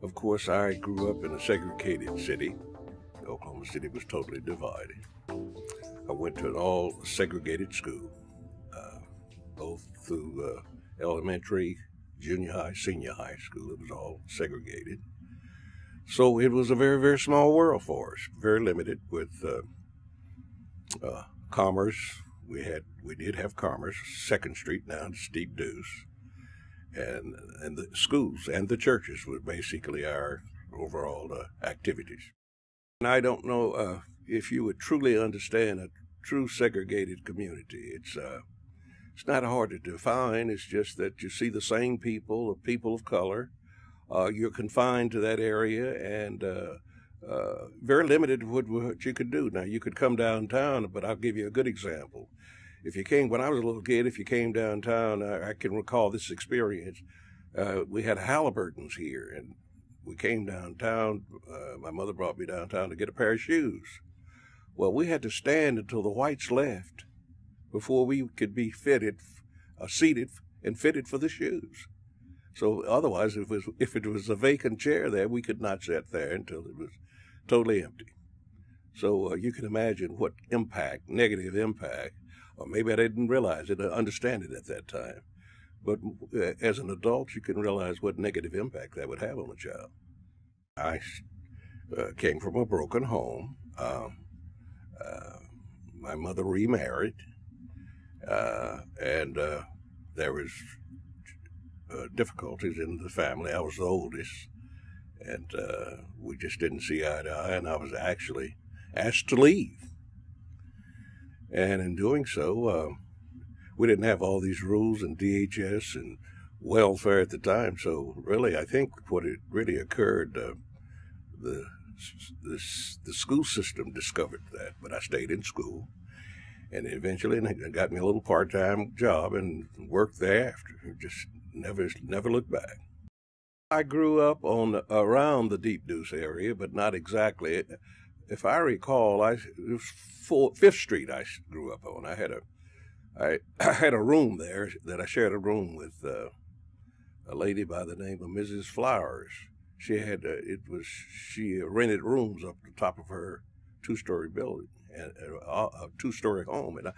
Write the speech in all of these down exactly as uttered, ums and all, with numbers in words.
Of course, I grew up in a segregated city. Oklahoma City was totally divided. I went to an all-segregated school, uh, both through uh, elementary, junior high, senior high school. It was all segregated. So it was a very, very small world for us, very limited with uh, uh, commerce. We had, we did have commerce, Second Street down to Steep Deuce, and and the schools and the churches were basically our overall uh, activities. And I don't know uh, if you would truly understand a true segregated community. It's uh, it's not hard to define. It's just that you see the same people, the people of color. Uh, you're confined to that area and uh, uh, very limited what, what you could do. Now, you could come downtown, but I'll give you a good example. If you came, when I was a little kid, if you came downtown, I, I can recall this experience. Uh, we had Halliburton's here, and we came downtown. Uh, my mother brought me downtown to get a pair of shoes. Well, we had to stand until the whites left before we could be fitted, uh, seated, and fitted for the shoes. So otherwise, if it, was, if it was a vacant chair there, we could not sit there until it was totally empty. So uh, you can imagine what impact, negative impact, or maybe I didn't realize it, understand it at that time. But uh, as an adult, you can realize what negative impact that would have on a child. I uh, came from a broken home. Um, uh, my mother remarried, uh, and uh, there was... Uh, difficulties in the family. I was the oldest, and uh, we just didn't see eye to eye, and I was actually asked to leave. And in doing so, um, we didn't have all these rules and D H S and welfare at the time, so really I think what it really occurred, uh, the, the, the school system discovered that, but I stayed in school. And eventually it got me a little part-time job and worked thereafter. Just never never looked back. I grew up on around the Deep Deuce area, but not exactly. If I recall, I, it was four, Fifth Street I grew up on. I had a, I, I had a room there that I shared a room with uh, a lady by the name of Missus Flowers. She had, uh, it was, she rented rooms up the top of her two-story building. A two-story home, and I,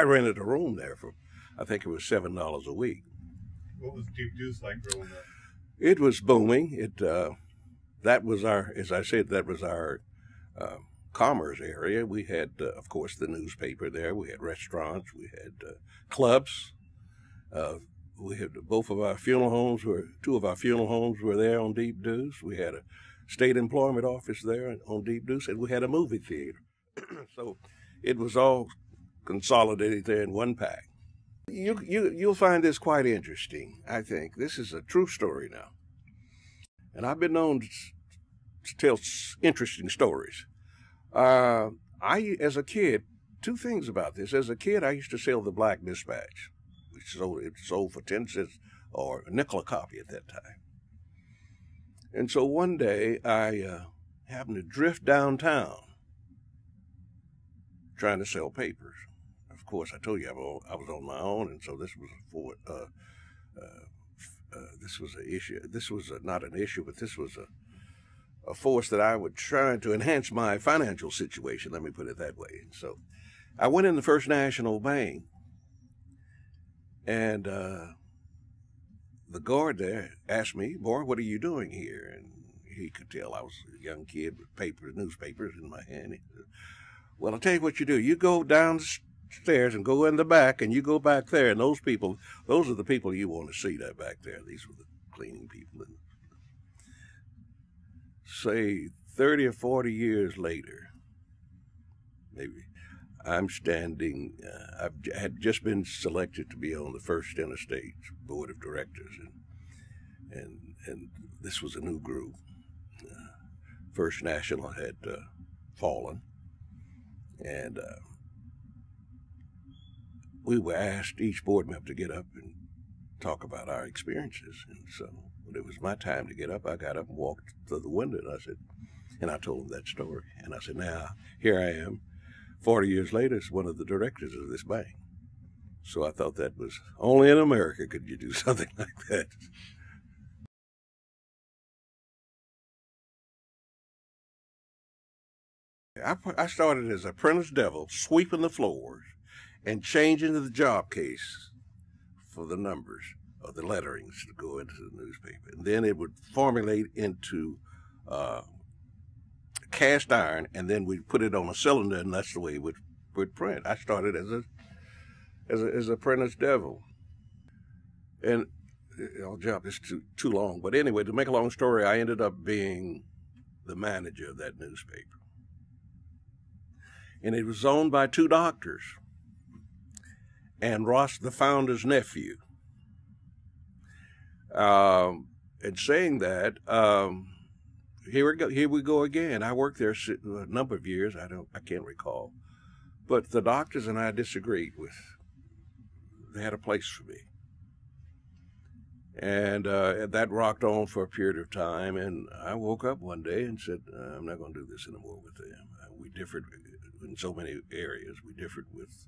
I rented a room there for, I think it was seven dollars a week. What was Deep Deuce like growing up? It was booming. It uh, that was our, as I said, that was our uh, commerce area. We had, uh, of course, the newspaper there. We had restaurants. We had uh, clubs. Uh, we had both of our funeral homes were two of our funeral homes were there on Deep Deuce. We had a state employment office there on Deep Deuce, and we had a movie theater. So it was all consolidated there in one pack. You, you, you'll find this quite interesting, I think. This is a true story now. And I've been known to tell interesting stories. Uh, I, as a kid, two things about this. As a kid, I used to sell the Black Dispatch, which sold, it sold for ten cents or a nickel a copy at that time. And so one day, I uh, happened to drift downtown, trying to sell papers. Of course, I told you I was on my own, and so this was for uh, uh, uh, this was an issue. This was a, not an issue, but this was a, a force that I was trying to enhance my financial situation. Let me put it that way. And so, I went in the First National Bank, and uh, the guard there asked me, "Boy, what are you doing here?" And he could tell I was a young kid with papers, newspapers in my hand. He said, "Well, I'll tell you what you do. You go downstairs and go in the back, and you go back there, and those people, those are the people you want to see that back there." These were the cleaning people. And say thirty or forty years later, maybe, I'm standing, uh, I had just been selected to be on the First Interstate Board of Directors, and, and, and this was a new group. Uh, First National had uh, fallen. And uh, we were asked, each board member, to get up and talk about our experiences. And so when it was my time to get up, I got up and walked to the window, and I said, and I told them that story. And I said, "Now, here I am. Forty years later, it's one of the directors of this bank. So I thought that was, only in America could you do something like that. I, I started as apprentice devil, sweeping the floors and changing the job case for the numbers or the letterings to go into the newspaper. And then it would formulate into uh, cast iron, and then we'd put it on a cylinder, and that's the way it would, would print. I started as a as a, as an apprentice devil. And I'll jump, it's too, too long. But anyway, to make a long story, I ended up being the manager of that newspaper. And it was owned by two doctors and Ross, the founder's nephew. Um, and saying that, um, here we go, here we go again. I worked there a number of years. I don't, I can't recall, but the doctors and I disagreed with. They had a place for me, and uh, that rocked on for a period of time. And I woke up one day and said, "I'm not going to do this anymore with them." We differed in so many areas. We differed with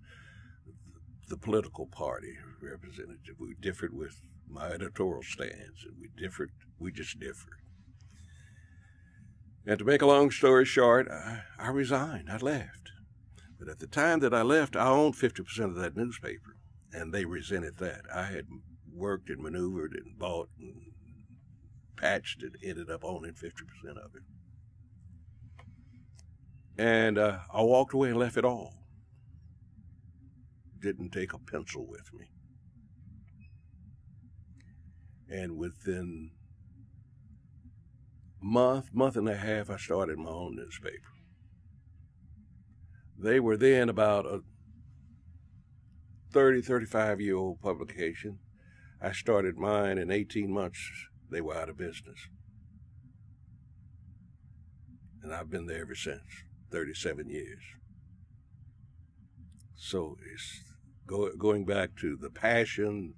the political party representative. We differed with my editorial stance, and we differed. We just differed. And to make a long story short, I, I resigned. I left. But at the time that I left, I owned fifty percent of that newspaper, and they resented that. I had worked and maneuvered and bought and patched and ended up owning fifty percent of it. And uh, I walked away and left it all. Didn't take a pencil with me. And within a month, month and a half, I started my own newspaper. They were then about a thirty, thirty-five-year-old publication. I started mine. In eighteen months, they were out of business. And I've been there ever since. thirty-seven years. So it's go, going back to the passion,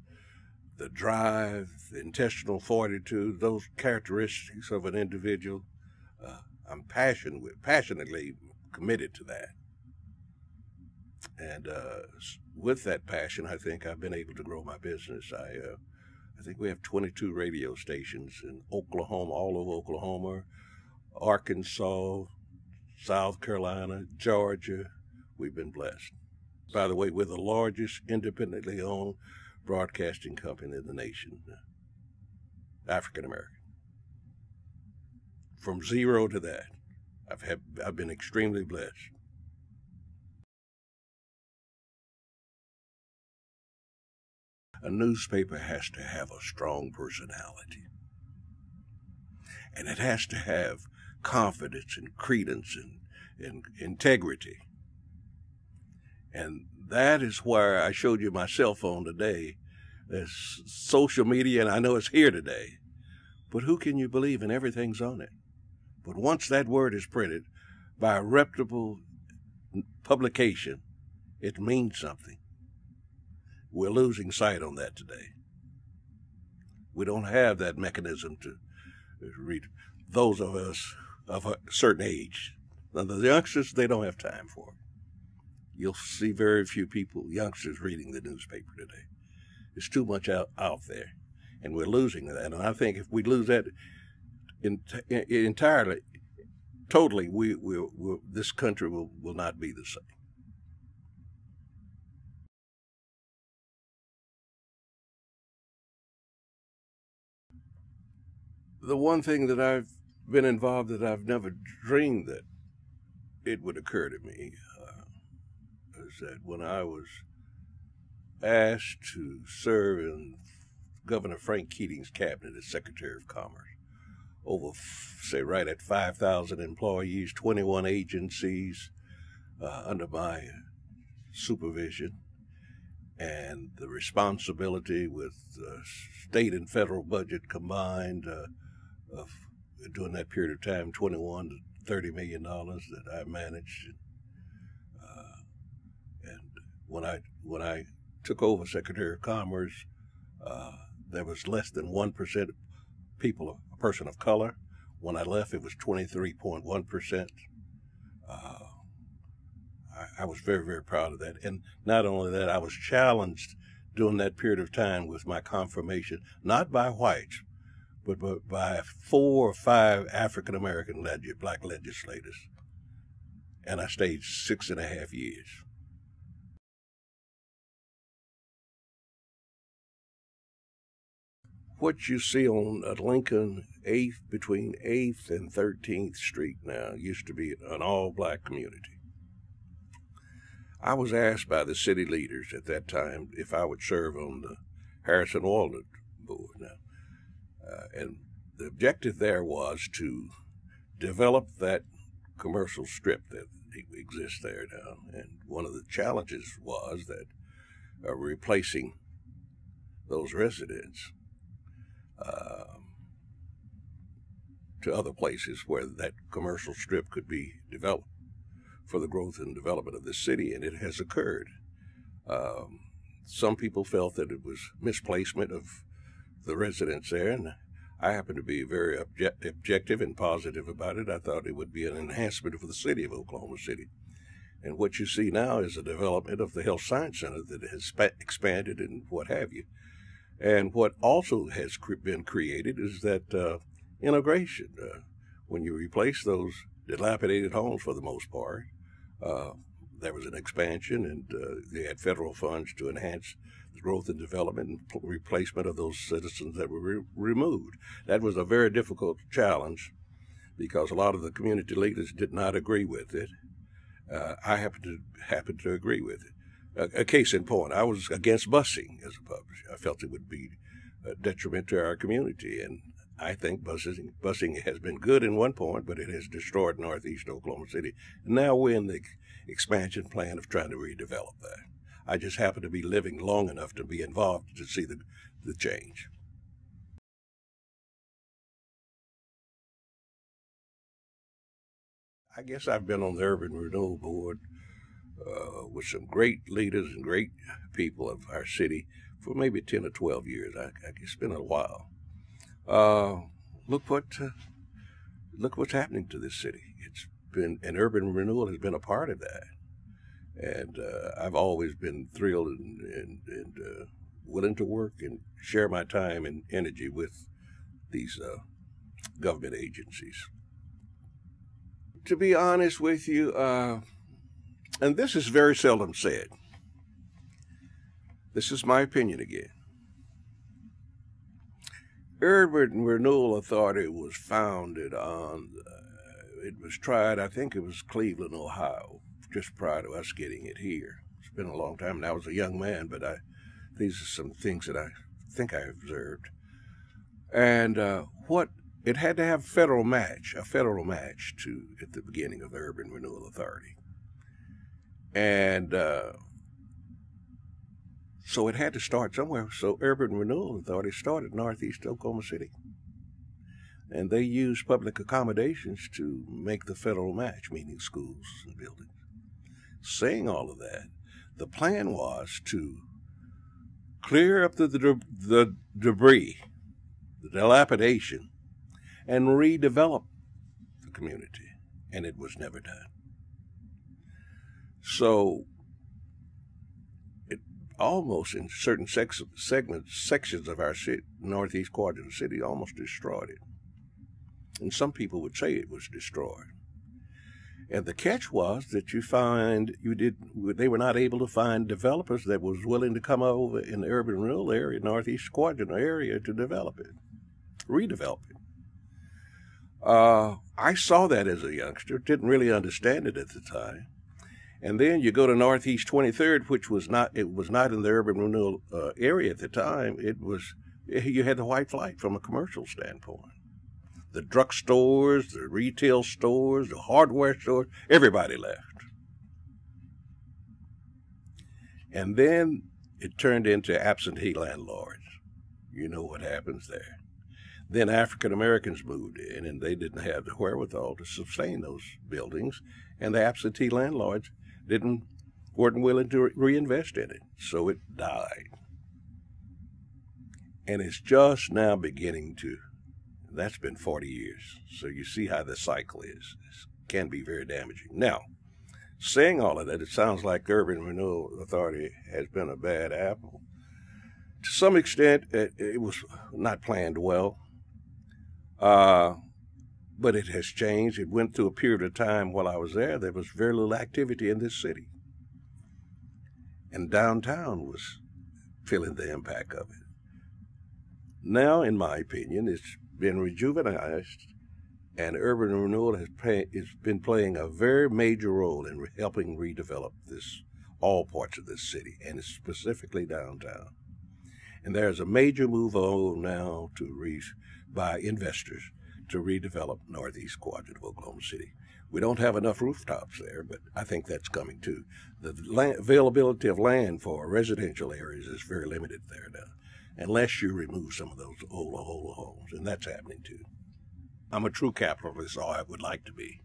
the drive, the intestinal fortitude, those characteristics of an individual. Uh, I'm passionate, passionately committed to that. And uh, with that passion, I think I've been able to grow my business. I, uh, I think we have twenty-two radio stations in Oklahoma, all over Oklahoma, Arkansas, South Carolina, Georgia. We've been blessed. By the way, we're the largest independently owned broadcasting company in the nation, African American. From zero to that, I've, had, I've been extremely blessed. A newspaper has to have a strong personality, and it has to have confidence and credence and, and integrity. And that is where I showed you my cell phone today. There's social media, and I know it's here today, but who can you believe? And everything's on it. But once that word is printed by a reputable publication, it means something. We're losing sight on that today. We don't have that mechanism to read. Those of us of a certain age. Now, the youngsters, they don't have time for it. You'll see very few people, youngsters, reading the newspaper today. There's too much out, out there, and we're losing that. And I think if we lose that in, in, entirely, totally, we, we, we, this country will, will not be the same. The one thing that I've been involved that I've never dreamed that it would occur to me uh, is that when I was asked to serve in Governor Frank Keating's cabinet as Secretary of Commerce, over, say, right at five thousand employees, twenty-one agencies uh, under my supervision, and the responsibility with uh, state and federal budget combined uh, of during that period of time, twenty-one to thirty million dollars that I managed. Uh, and when I, when I took over Secretary of Commerce, uh, there was less than one percent people, a person of color. When I left, it was twenty-three point one percent. Uh, I, I was very, very proud of that. And not only that, I was challenged during that period of time with my confirmation, not by whites, but by four or five African-American leg- black legislators. And I stayed six and a half years. What you see on Lincoln eighth, between eighth and thirteenth Street now, used to be an all-black community. I was asked by the city leaders at that time if I would serve on the Harrison Walnut Board now. Uh, and the objective there was to develop that commercial strip that exists there now. And one of the challenges was that uh, replacing those residents uh, to other places where that commercial strip could be developed for the growth and development of the city, and it has occurred. Um, some people felt that it was misplacement of the residents there, and I happen to be very object- objective and positive about it. I thought it would be an enhancement for the city of Oklahoma City. And what you see now is a development of the Health Science Center that has sp- expanded and what have you. And what also has cre- been created is that uh, integration. Uh, when you replace those dilapidated homes for the most part, uh, there was an expansion, and uh, they had federal funds to enhance the growth and development and p- replacement of those citizens that were re- removed. That was a very difficult challenge because a lot of the community leaders did not agree with it. Uh, I happened to, happened to agree with it. A, a case in point, I was against busing as a publisher. I felt it would be a detriment to our community, and I think busing, busing has been good in one point, but it has destroyed northeast Oklahoma City. Now we're in the expansion plan of trying to redevelop that. I just happen to be living long enough to be involved to see the, the change. I guess I've been on the Urban Renewal Board uh, with some great leaders and great people of our city for maybe ten or twelve years. I, I, it's been a while. Uh, look what uh, look what's happening to this city. It's been, and urban renewal has been a part of that. And uh, I've always been thrilled and, and, and uh, willing to work and share my time and energy with these uh, government agencies. To be honest with you, uh, and this is very seldom said, this is my opinion again. Urban Renewal Authority was founded on, uh, it was tried, I think it was Cleveland, Ohio, just prior to us getting it here. It's been a long time, and I was a young man, but I, these are some things that I think I observed. And uh, what, it had to have federal match, a federal match to, at the beginning of the Urban Renewal Authority. And uh, so it had to start somewhere. So Urban Renewal Authority started northeast Oklahoma City. And they used public accommodations to make the federal match, meaning schools and buildings. Saying all of that, the plan was to clear up the, the, the debris, the dilapidation, and redevelop the community. And it was never done. So almost in certain sex, segments, sections of our city, northeast quadrant of the city, almost destroyed it. And some people would say it was destroyed. And the catch was that you find, you did, they were not able to find developers that was willing to come over in the urban rural area, northeast quadrant area, to develop it, redevelop it. Uh, I saw that as a youngster, didn't really understand it at the time. And then you go to Northeast twenty-third, which was not, it was not in the urban renewal uh, area at the time. It was, you had the white flight from a commercial standpoint. The drugstores, the retail stores, the hardware stores, everybody left. And then it turned into absentee landlords. You know what happens there. Then African Americans moved in, and they didn't have the wherewithal to sustain those buildings, and the absentee landlords didn't weren't willing to reinvest in it, so it died. And it's just now beginning to, that's been forty years, so you see how the cycle is. It can be very damaging. Now, Seeing all of that, it sounds like the Urban Renewal Authority has been a bad apple. To some extent, it, it was not planned well, uh, but it has changed. It went through a period of time while I was there. There was very little activity in this city, and downtown was feeling the impact of it. Now, in my opinion, it's been rejuvenized, and urban renewal has play, it's been playing a very major role in re helping redevelop this, all parts of this city, and specifically downtown. And there's a major move on now to re by investors to redevelop northeast quadrant of Oklahoma City. We don't have enough rooftops there, but I think that's coming too. The land, availability of land for residential areas is very limited there now, unless you remove some of those old, old homes, and that's happening too. I'm a true capitalist, or I would like to be.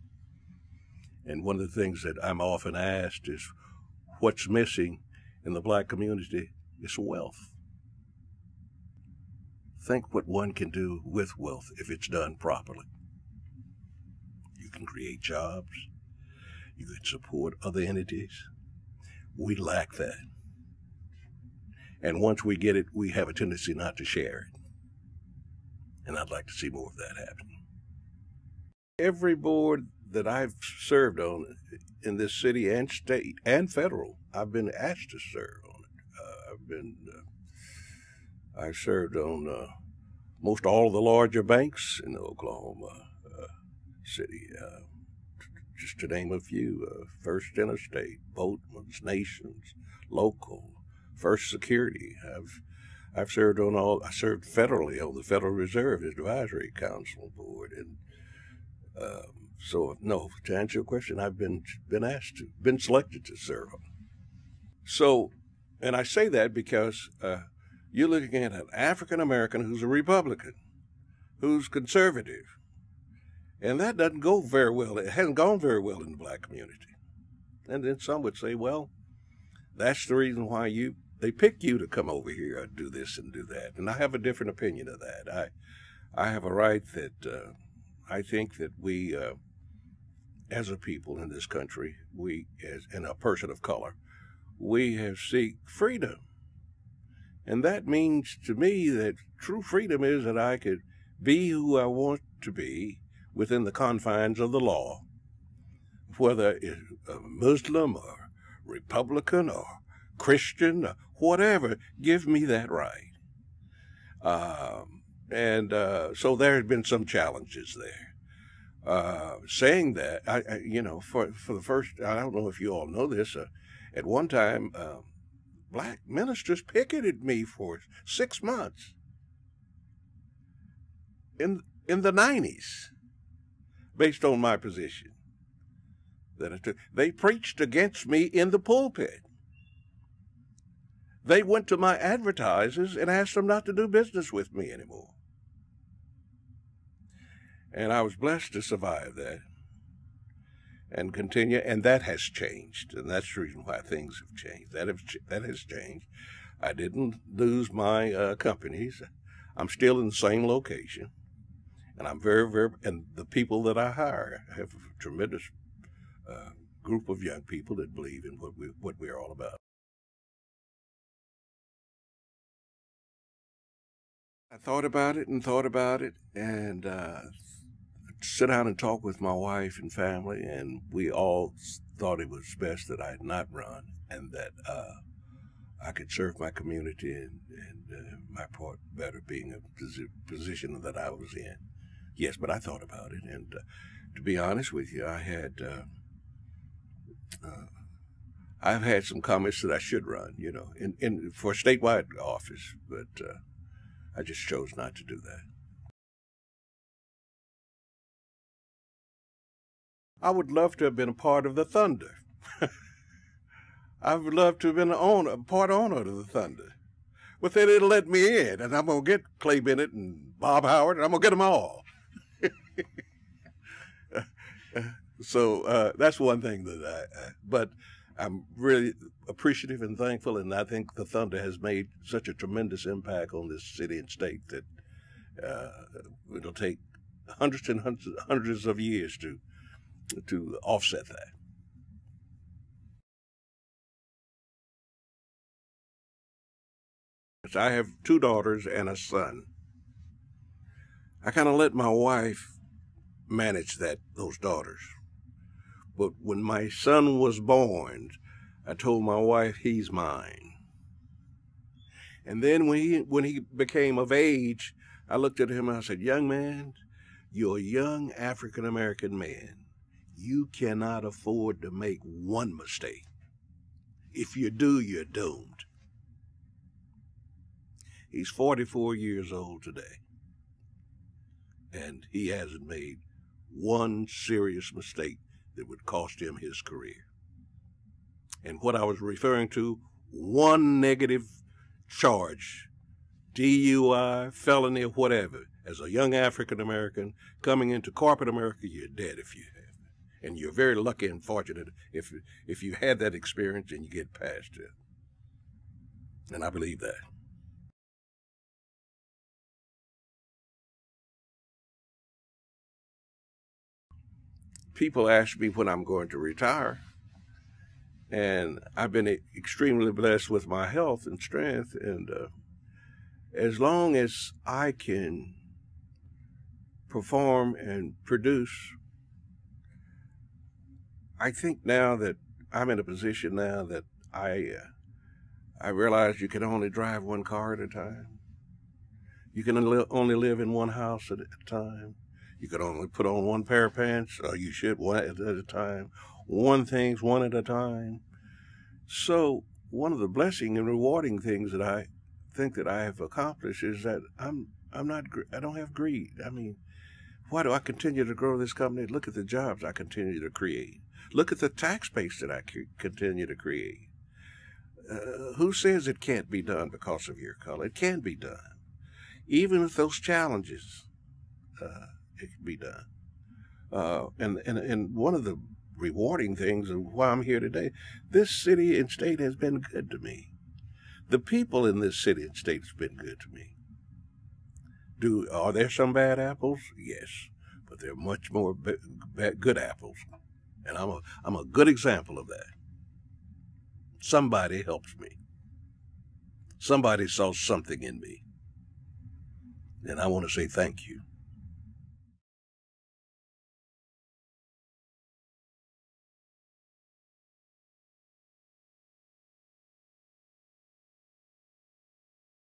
And one of the things that I'm often asked is, what's missing in the black community is wealth. Think what one can do with wealth if it's done properly. You can create jobs. You can support other entities. We lack that. And once we get it, we have a tendency not to share it. And I'd like to see more of that happen. Every board that I've served on in this city and state and federal, I've been asked to serve on it. Uh, I've been, uh, I've served on uh, most all of the larger banks in Oklahoma uh, City, uh, just to name a few, uh, First Interstate, Boatman's, Nations, Local, First Security. I've I've served on all. I served federally on the Federal Reserve Advisory Council Board, and um, so no. To answer your question, I've been been asked to, been selected to serve on. So, and I say that because uh, you're looking at an African American who's a Republican, who's conservative, and that doesn't go very well. It hasn't gone very well in the black community, and then some would say, well, that's the reason why you. They pick you to come over here and do this and do that. And I have a different opinion of that. I I have a right that uh, I think that we, uh, as a people in this country, we, as and a person of color, we have seek freedom. And that means to me that true freedom is that I could be who I want to be within the confines of the law, whether it's a Muslim or Republican or Christian, whatever, give me that right. Um, and uh, so there have been some challenges there. Uh, saying that, I, I, you know, for, for the first, I don't know if you all know this, uh, at one time, uh, black ministers picketed me for six months in, in the nineties, based on my position that I took. They preached against me in the pulpit. They went to my advertisers and asked them not to do business with me anymore. And I was blessed to survive that and continue. And that has changed. And that's the reason why things have changed. That, have, that has changed. I didn't lose my uh, companies. I'm still in the same location. And I'm very, very, and the people that I hire have a tremendous uh, group of young people that believe in what we, what we're all about. I thought about it and thought about it and uh, sit down and talk with my wife and family, and we all thought it was best that I not run and that uh, I could serve my community and, and uh, my part better being a position that I was in. Yes, but I thought about it, and uh, to be honest with you, I had, uh, uh, I've had some comments that I should run, you know, in, in, for statewide office, but uh, I just chose not to do that. I would love to have been a part of the Thunder. I would love to have been a part owner of the Thunder. But then it'll let me in, and I'm going to get Clay Bennett and Bob Howard, and I'm going to get them all. So uh, that's one thing that I, I but I'm really appreciative and thankful, and I think the Thunder has made such a tremendous impact on this city and state that uh, it'll take hundreds and hundreds, hundreds of years to to offset that. I have two daughters and a son. I kind of let my wife manage that, those daughters. But when my son was born, I told my wife, he's mine. And then when he, when he became of age, I looked at him and I said, young man, you're a young African-American man. You cannot afford to make one mistake. If you do, you're doomed. He's forty-four years old today, and he hasn't made one serious mistake that would cost him his career. And what I was referring to, one negative charge, D U I, felony, or whatever, as a young African-American coming into corporate America, you're dead if you have it. And you're very lucky and fortunate if, if you had that experience and you get past it. And I believe that. People ask me when I'm going to retire, and I've been extremely blessed with my health and strength, and uh, as long as I can perform and produce, I think now that I'm in a position now that I, uh, I realize you can only drive one car at a time. You can only live in one house at a time. You could only put on one pair of pants, or you should, one at a time. One things, one at a time. So one of the blessing and rewarding things that I think that I have accomplished is that I'm I'm not I don't have greed. I mean, why do I continue to grow this company? Look at the jobs I continue to create. Look at the tax base that I continue to create. Uh, who says it can't be done because of your color? It can be done, even with those challenges. Uh, It can be done. Uh, and, and, and one of the rewarding things of why I'm here today, this city and state has been good to me. The people in this city and state has been good to me. Do, are there some bad apples? Yes, but there are much more b b good apples. And I'm a, I'm a good example of that. Somebody helps me. Somebody saw something in me. And I want to say thank you.